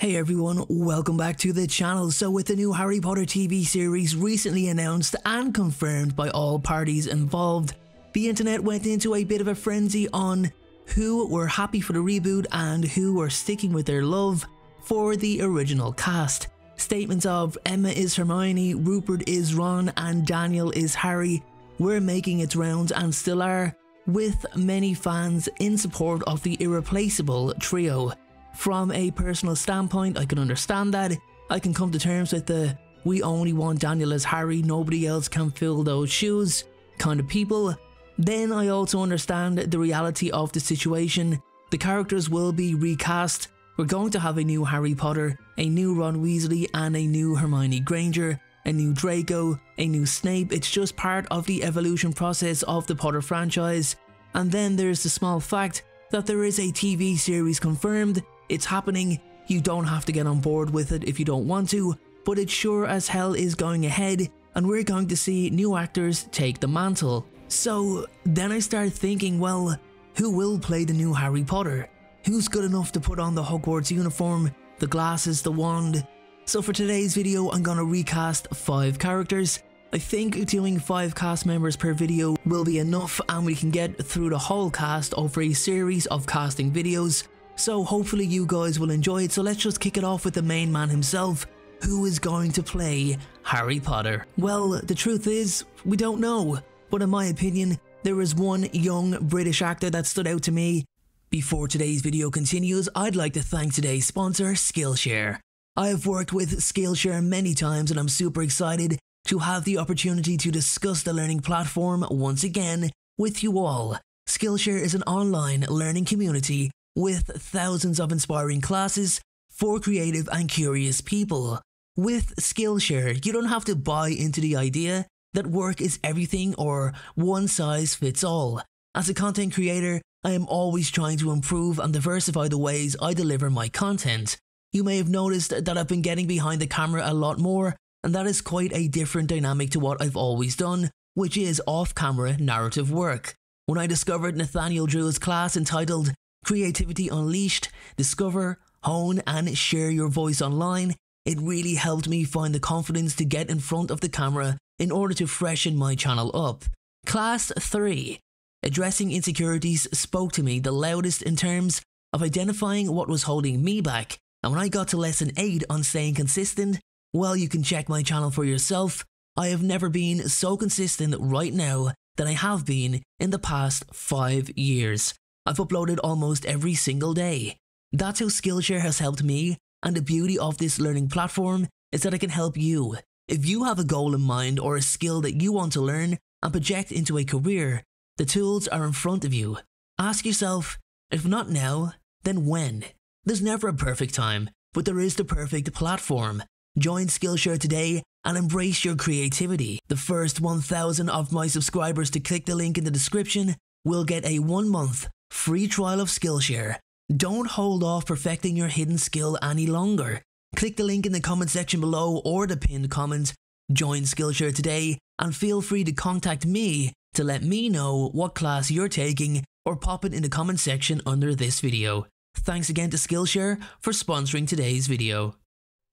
Hey everyone, welcome back to the channel. So with the new Harry Potter TV series recently announced and confirmed by all parties involved, the internet went into a bit of a frenzy on who were happy for the reboot and who were sticking with their love for the original cast. Statements of Emma is Hermione, Rupert is Ron and Daniel is Harry were making its rounds and still are, with many fans in support of the irreplaceable trio. From a personal standpoint, I can understand that. I can come to terms with the "we only want Daniel as Harry, nobody else can fill those shoes" kind of people. Then I also understand the reality of the situation. The characters will be recast. We're going to have a new Harry Potter, a new Ron Weasley and a new Hermione Granger, a new Draco, a new Snape. It's just part of the evolution process of the Potter franchise. And then there's the small fact that there is a TV series confirmed. It's happening, you don't have to get on board with it if you don't want to, but it sure as hell is going ahead and we're going to see new actors take the mantle. So then I started thinking, well, who will play the new Harry Potter? Who's good enough to put on the Hogwarts uniform, the glasses, the wand? So for today's video I'm gonna recast 5 characters. I think doing 5 cast members per video will be enough and we can get through the whole cast over a series of casting videos. So hopefully you guys will enjoy it. So let's just kick it off with the main man himself. Who is going to play Harry Potter? Well, the truth is, we don't know. But in my opinion, there is one young British actor that stood out to me. Before today's video continues, I'd like to thank today's sponsor, Skillshare. I have worked with Skillshare many times and I'm super excited to have the opportunity to discuss the learning platform once again with you all. Skillshare is an online learning community with thousands of inspiring classes for creative and curious people. With Skillshare, you don't have to buy into the idea that work is everything or one size fits all. As a content creator, I am always trying to improve and diversify the ways I deliver my content. You may have noticed that I've been getting behind the camera a lot more, and that is quite a different dynamic to what I've always done, which is off-camera narrative work. When I discovered Nathaniel Drew's class entitled Creativity Unleashed, Discover, Hone and Share Your Voice Online, it really helped me find the confidence to get in front of the camera in order to freshen my channel up. Class 3. Addressing insecurities spoke to me the loudest in terms of identifying what was holding me back, and when I got to lesson 8 on staying consistent, well, you can check my channel for yourself. I have never been so consistent right now than I have been in the past 5 years. I've uploaded almost every single day. That's how Skillshare has helped me, and the beauty of this learning platform is that it can help you. If you have a goal in mind or a skill that you want to learn and project into a career, the tools are in front of you. Ask yourself, if not now, then when? There's never a perfect time, but there is the perfect platform. Join Skillshare today and embrace your creativity. The first 1,000 of my subscribers to click the link in the description will get a 1-month free trial of Skillshare. Don't hold off perfecting your hidden skill any longer. Click the link in the comment section below or the pinned comment. Join Skillshare today and feel free to contact me to let me know what class you're taking or pop it in the comment section under this video. Thanks again to Skillshare for sponsoring today's video.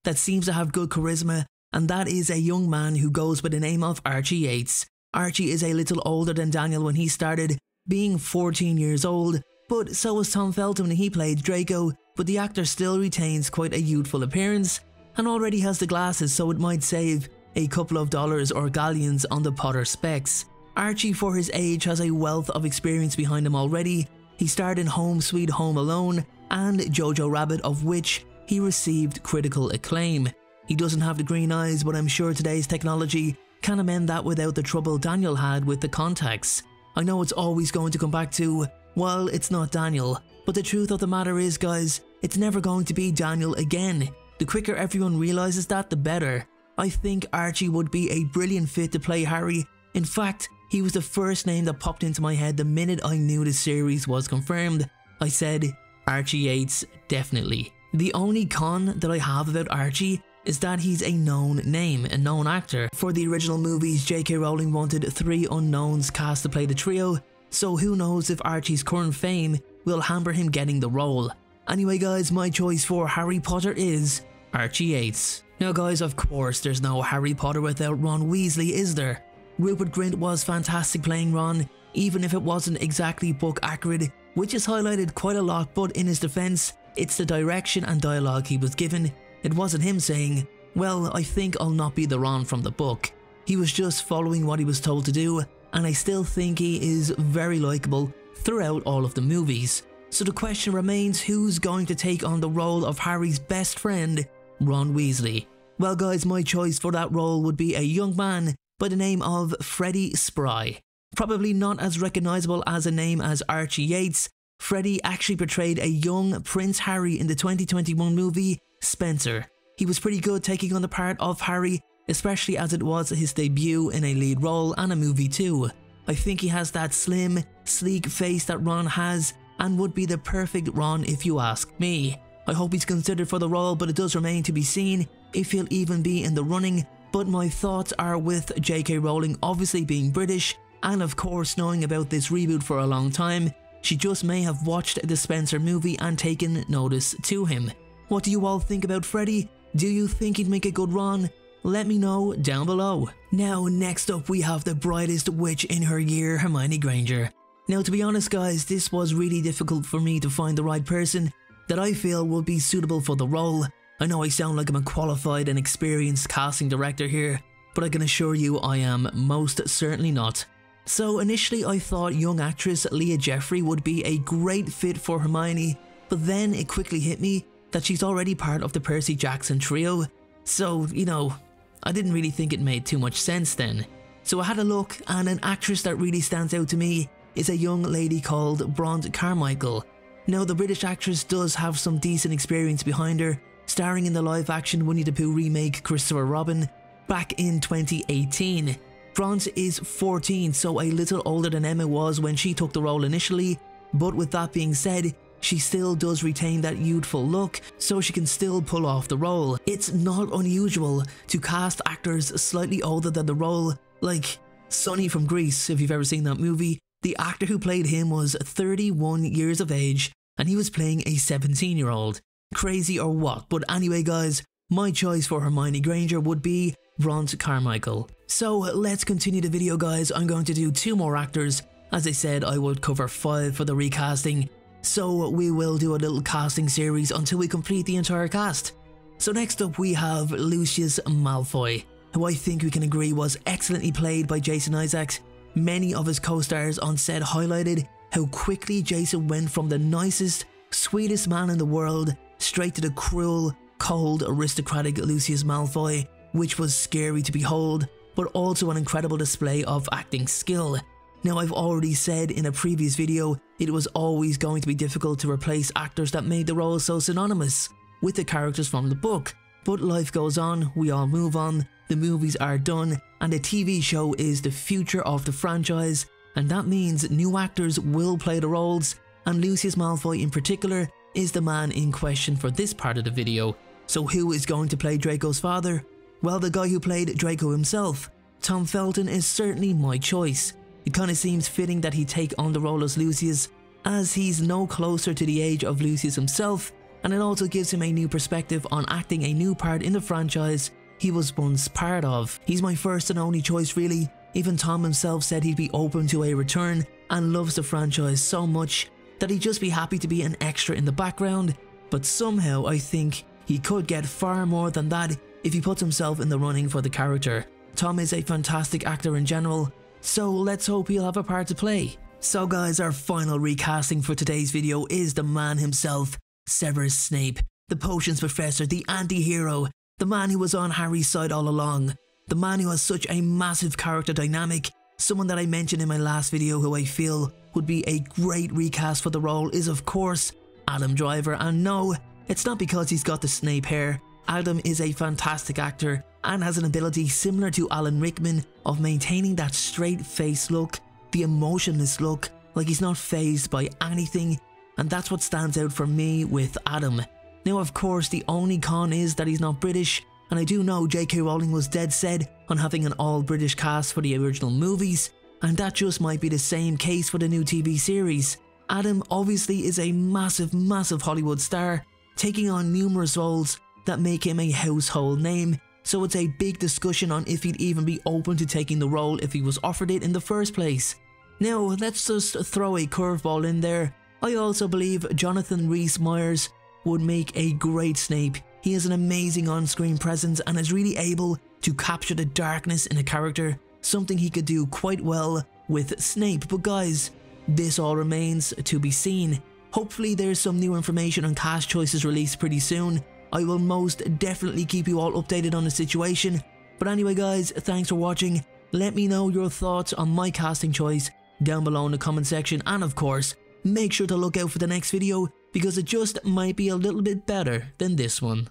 That seems to have good charisma, and that is a young man who goes by the name of Archie Yates. Archie is a little older than Daniel when he started, being 14 years old, but so was Tom Felton when he played Draco, but the actor still retains quite a youthful appearance and already has the glasses, so it might save a couple of dollars or galleons on the Potter specs. Archie for his age has a wealth of experience behind him already. He starred in Home Sweet Home Alone and Jojo Rabbit, of which he received critical acclaim. He doesn't have the green eyes, but I'm sure today's technology can amend that without the trouble Daniel had with the contacts. I know it's always going to come back to, well, it's not Daniel, but the truth of the matter is, guys, it's never going to be Daniel again. The quicker everyone realizes that, the better. I think Archie would be a brilliant fit to play Harry. In fact, he was the first name that popped into my head the minute I knew the series was confirmed. I said, Archie Yates, definitely. The only con that I have about Archie is that he's a known name, a known actor. For the original movies, JK Rowling wanted 3 unknowns cast to play the trio, so who knows if Archie's current fame will hamper him getting the role. Anyway guys, my choice for Harry Potter is Archie Yates. Now guys, of course there's no Harry Potter without Ron Weasley, is there? Rupert Grint was fantastic playing Ron, even if it wasn't exactly book accurate, which is highlighted quite a lot, but in his defence, it's the direction and dialogue he was given. It wasn't him saying, well, I think I'll not be the Ron from the book. He was just following what he was told to do, and I still think he is very likeable throughout all of the movies. So the question remains, who's going to take on the role of Harry's best friend, Ron Weasley? Well guys, my choice for that role would be a young man by the name of Freddy Spry. Probably not as recognisable as a name as Archie Yates, Freddy actually portrayed a young Prince Harry in the 2021 movie Spencer. He was pretty good taking on the part of Harry, especially as it was his debut in a lead role and a movie too. I think he has that slim, sleek face that Ron has and would be the perfect Ron if you ask me. I hope he's considered for the role, but it does remain to be seen if he'll even be in the running, but my thoughts are with JK Rowling obviously being British and of course knowing about this reboot for a long time, she just may have watched the Spencer movie and taken notice to him. What do you all think about Freddy? Do you think he'd make a good Ron? Let me know down below. Now next up we have the brightest witch in her year, Hermione Granger. Now to be honest guys, this was really difficult for me to find the right person that I feel would be suitable for the role. I know I sound like I'm a qualified and experienced casting director here, but I can assure you I am most certainly not. So initially I thought young actress Leah Jeffrey would be a great fit for Hermione, but then it quickly hit me that she's already part of the Percy Jackson trio, so you know, I didn't really think it made too much sense then. So I had a look, and an actress that really stands out to me is a young lady called Bronte Carmichael. Now the British actress does have some decent experience behind her, starring in the live action Winnie the Pooh remake Christopher Robin back in 2018. Bronte is 14, so a little older than Emma was when she took the role initially, but with that being said, she still does retain that youthful look, so she can still pull off the role. It's not unusual to cast actors slightly older than the role, like Sonny from Grease, if you've ever seen that movie. The actor who played him was 31 years of age and he was playing a 17-year-old. Crazy or what? But anyway guys, my choice for Hermione Granger would be Bronte Carmichael. So let's continue the video guys. I'm going to do 2 more actors. As I said, I would cover 5 for the recasting. So we will do a little casting series until we complete the entire cast. So next up we have Lucius Malfoy, who I think we can agree was excellently played by Jason Isaacs. Many of his co-stars on set highlighted how quickly Jason went from the nicest, sweetest man in the world straight to the cruel, cold, aristocratic Lucius Malfoy, which was scary to behold, but also an incredible display of acting skill. Now I've already said in a previous video, it was always going to be difficult to replace actors that made the role so synonymous with the characters from the book. But life goes on, we all move on, the movies are done, and the TV show is the future of the franchise, and that means new actors will play the roles, and Lucius Malfoy in particular is the man in question for this part of the video. So who is going to play Draco's father? Well, the guy who played Draco himself, Tom Felton, is certainly my choice. It kind of seems fitting that he take on the role as Lucius, as he's no closer to the age of Lucius himself, and it also gives him a new perspective on acting a new part in the franchise he was once part of. He's my first and only choice really. Even Tom himself said he'd be open to a return and loves the franchise so much that he'd just be happy to be an extra in the background, but somehow I think he could get far more than that if he puts himself in the running for the character. Tom is a fantastic actor in general, so let's hope he'll have a part to play. So guys, our final recasting for today's video is the man himself, Severus Snape, the potions professor, the anti-hero, the man who was on Harry's side all along, the man who has such a massive character dynamic. Someone that I mentioned in my last video who I feel would be a great recast for the role is of course Adam Driver, and no, it's not because he's got the Snape hair. Adam is a fantastic actor and has an ability similar to Alan Rickman of maintaining that straight face look, the emotionless look, like he's not phased by anything, and that's what stands out for me with Adam. Now of course the only con is that he's not British, and I do know JK Rowling was dead set on having an all British cast for the original movies, and that just might be the same case for the new TV series. Adam obviously is a massive, massive Hollywood star, taking on numerous roles that make him a household name, so it's a big discussion on if he'd even be open to taking the role if he was offered it in the first place. Now, let's just throw a curveball in there. I also believe Jonathan Rhys Myers would make a great Snape. He has an amazing on-screen presence and is really able to capture the darkness in a character, something he could do quite well with Snape. But guys, this all remains to be seen. Hopefully there's some new information on cast choices released pretty soon. I will most definitely keep you all updated on the situation. But anyway guys, thanks for watching. Let me know your thoughts on my casting choice down below in the comment section, and of course, make sure to look out for the next video because it just might be a little bit better than this one.